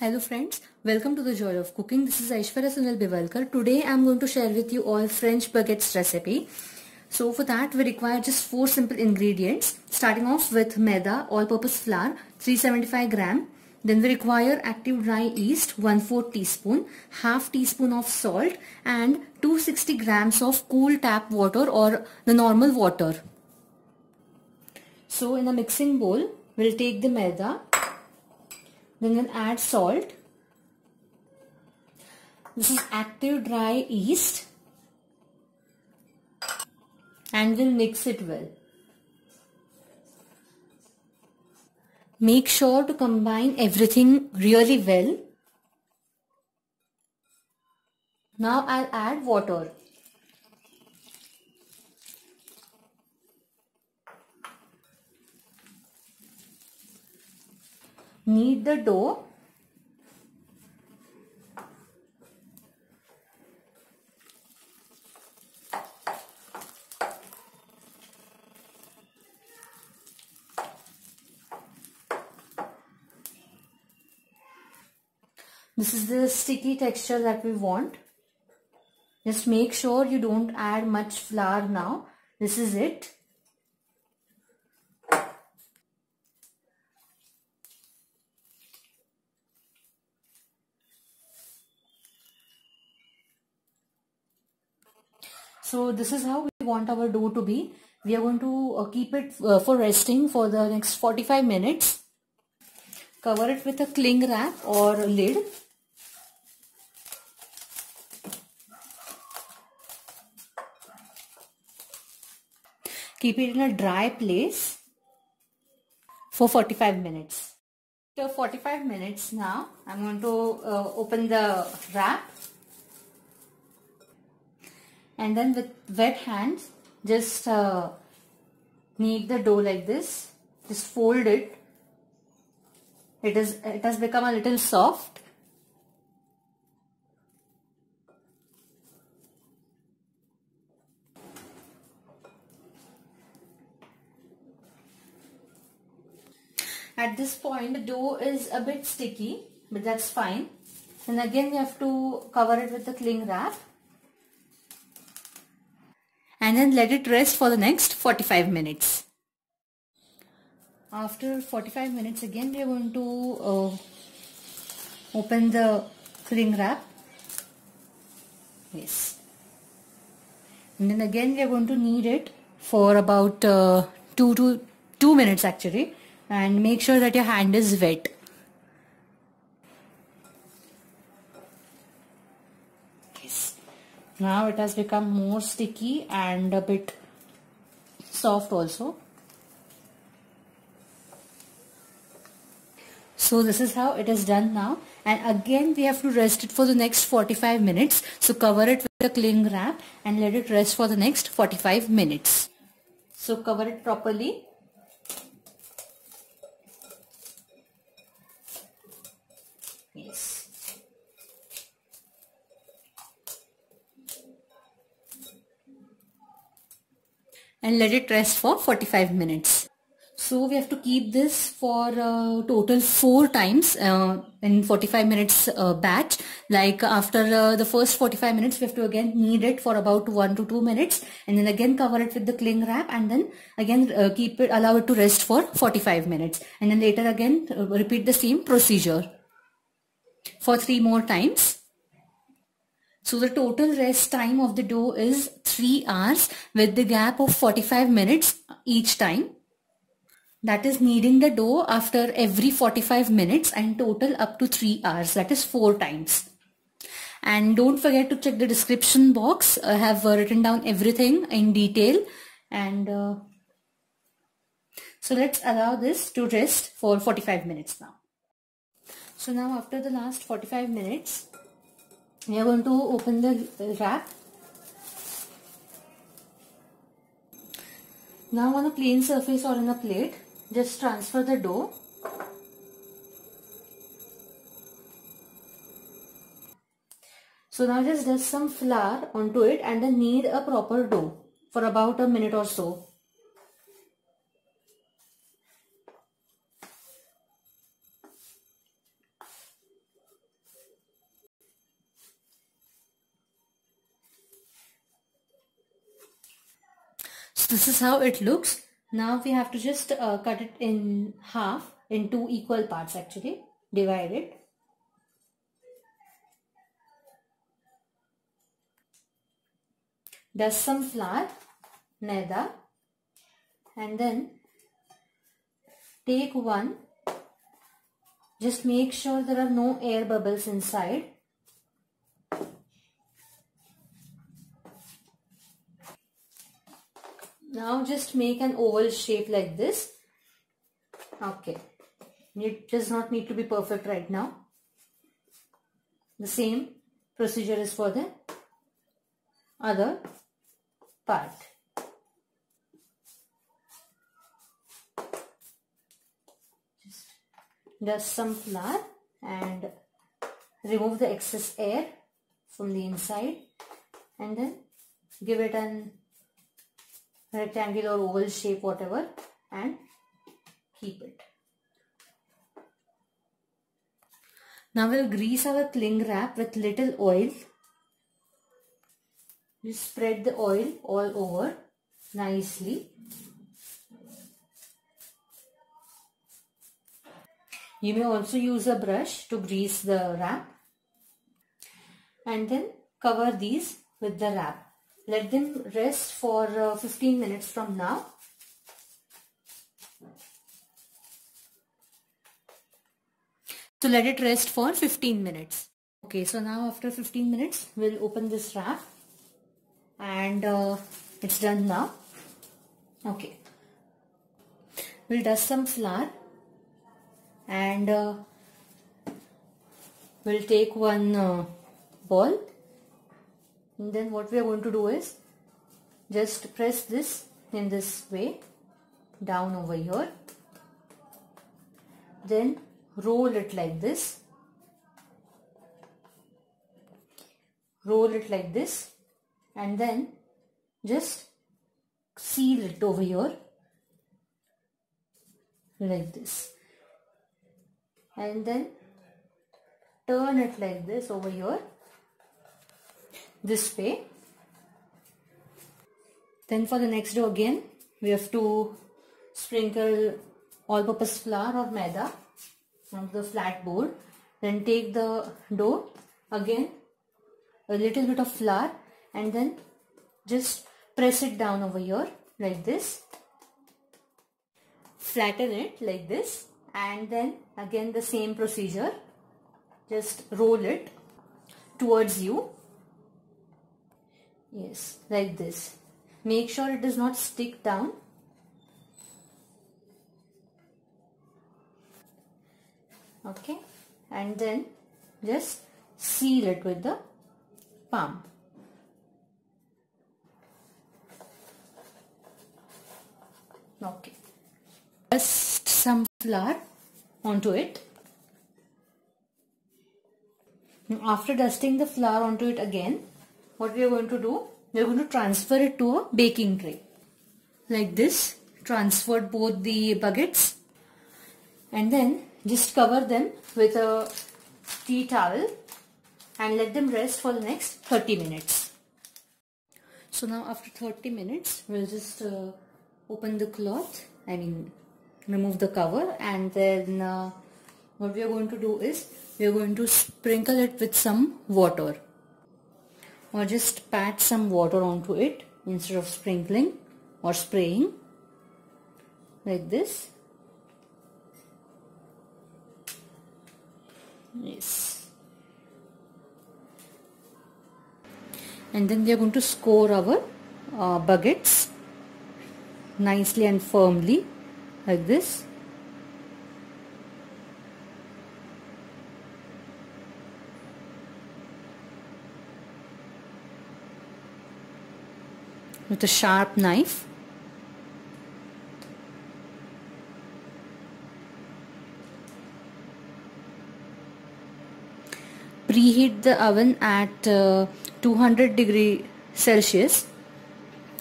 Hello friends, welcome to The Joy of Cooking. This is Aishwarya Sunil Bivalkar. Today I am going to share with you all French baguettes recipe. So for that we require just 4 simple ingredients. Starting off with maida, all-purpose flour, 375 gram. Then we require active dry yeast, 1/4 teaspoon, half teaspoon of salt and 260 grams of cool tap water or the normal water. So in a mixing bowl, we'll take the maida. Then we'll add salt. This is active dry yeast. And we'll mix it well. Make sure to combine everything really well. Now I'll add water. Knead the dough. This is the sticky texture that we want. Just make sure you don't add much flour now. This is it. So this is how we want our dough to be. We are going to keep it for resting for the next 45 minutes. Cover it with a cling wrap or a lid. Keep it in a dry place for 45 minutes. After 45 minutes now, I'm going to open the wrap. And then with wet hands, just knead the dough like this. Just fold it. It has become a little soft. At this point, the dough is a bit sticky, but that's fine. And again, we have to cover it with the cling wrap. And then let it rest for the next 45 minutes. After 45 minutes again, we are going to open the cling wrap. Yes. And then again, we are going to knead it for about 2 minutes actually. And make sure that your hand is wet. Yes. Now it has become more sticky and a bit soft also. So this is how it is done now, and again we have to rest it for the next 45 minutes. So cover it with a cling wrap and let it rest for the next 45 minutes. So cover it properly. Yes. And let it rest for 45 minutes. So we have to keep this for total 4 times in 45 minutes batch. Like after the first 45 minutes, we have to again knead it for about 1 to 2 minutes, and then again cover it with the cling wrap, and then again allow it to rest for 45 minutes, and then later again repeat the same procedure for 3 more times. So the total rest time of the dough is 3 hours with the gap of 45 minutes each time. That is kneading the dough after every 45 minutes and total up to 3 hours, that is 4 times. And don't forget to check the description box. I have written down everything in detail, and so let's allow this to rest for 45 minutes now. So now after the last 45 minutes, we are going to open the wrap. Now on a plain surface or in a plate, just transfer the dough. So now just dust some flour onto it and then knead a proper dough for about a minute or so. This is how it looks. Now we have to just cut it in half, in two equal parts actually. Divide it. Dust some flour, maida, and then take one. Just make sure there are no air bubbles inside. Now just make an oval shape like this. Okay. It does not need to be perfect right now. The same procedure is for the other part. Just dust some flour and remove the excess air from the inside, and then give it an rectangular or oval shape, whatever, and keep it. Now we'll grease our cling wrap with little oil. You spread the oil all over nicely. You may also use a brush to grease the wrap, and then cover these with the wrap. Let them rest for 15 minutes from now. So let it rest for 15 minutes. Okay, so now after 15 minutes, we'll open this wrap, and it's done now. Okay, we'll dust some flour, and we'll take one ball, and then what we are going to do is just press this in this way down over here, then roll it like this, and then just seal it over here like this, and then turn it like this over here, this way. Then for the next dough, again we have to sprinkle all-purpose flour or maida on the flat board. Then take the dough, again a little bit of flour, and then just press it down over here like this, flatten it like this, and then again the same procedure, just roll it towards you, yes, like this. Make sure it does not stick down. Okay, and then just seal it with the palm. Okay, dust some flour onto it. After dusting the flour onto it again, what we are going to do, we are going to transfer it to a baking tray. Like this, transfer both the buckets, and then just cover them with a tea towel and let them rest for the next 30 minutes. So now after 30 minutes, we'll just open the cloth, remove the cover, and then what we are going to do is, we are going to sprinkle it with some water, or just pat some water onto it instead of sprinkling or spraying, like this. Yes, and then we are going to score our baguettes nicely and firmly, like this. With a sharp knife. Preheat the oven at 200 degree Celsius,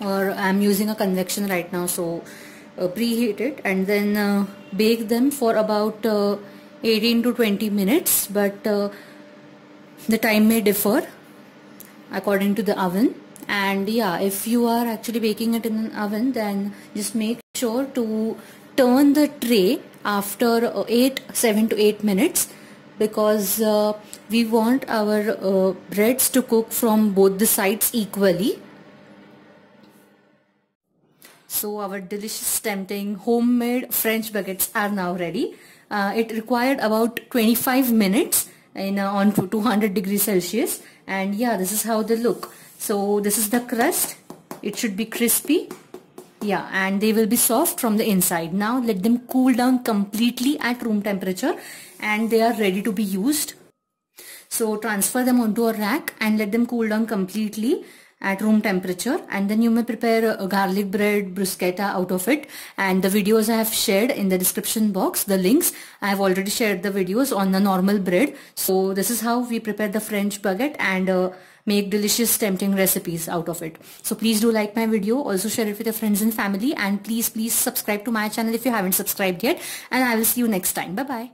or I'm using a convection right now, so preheat it, and then bake them for about 18 to 20 minutes, but the time may differ according to the oven. And yeah, if you are actually baking it in an oven, then just make sure to turn the tray after 7 to 8 minutes, because we want our breads to cook from both the sides equally. So our delicious, tempting homemade French baguettes are now ready. It required about 25 minutes on 200 degrees Celsius, and yeah, this is how they look. So this is the crust. It should be crispy. Yeah, and they will be soft from the inside. Now let them cool down completely at room temperature and they are ready to be used. So transfer them onto a rack and let them cool down completely at room temperature, and then you may prepare a garlic bread bruschetta out of it. And the videos I have shared in the description box, the links, I have already shared the videos on the normal bread. So this is how we prepare the French baguette and make delicious, tempting recipes out of it. So please do like my video, also share it with your friends and family, and please subscribe to my channel if you haven't subscribed yet, and I will see you next time. Bye bye.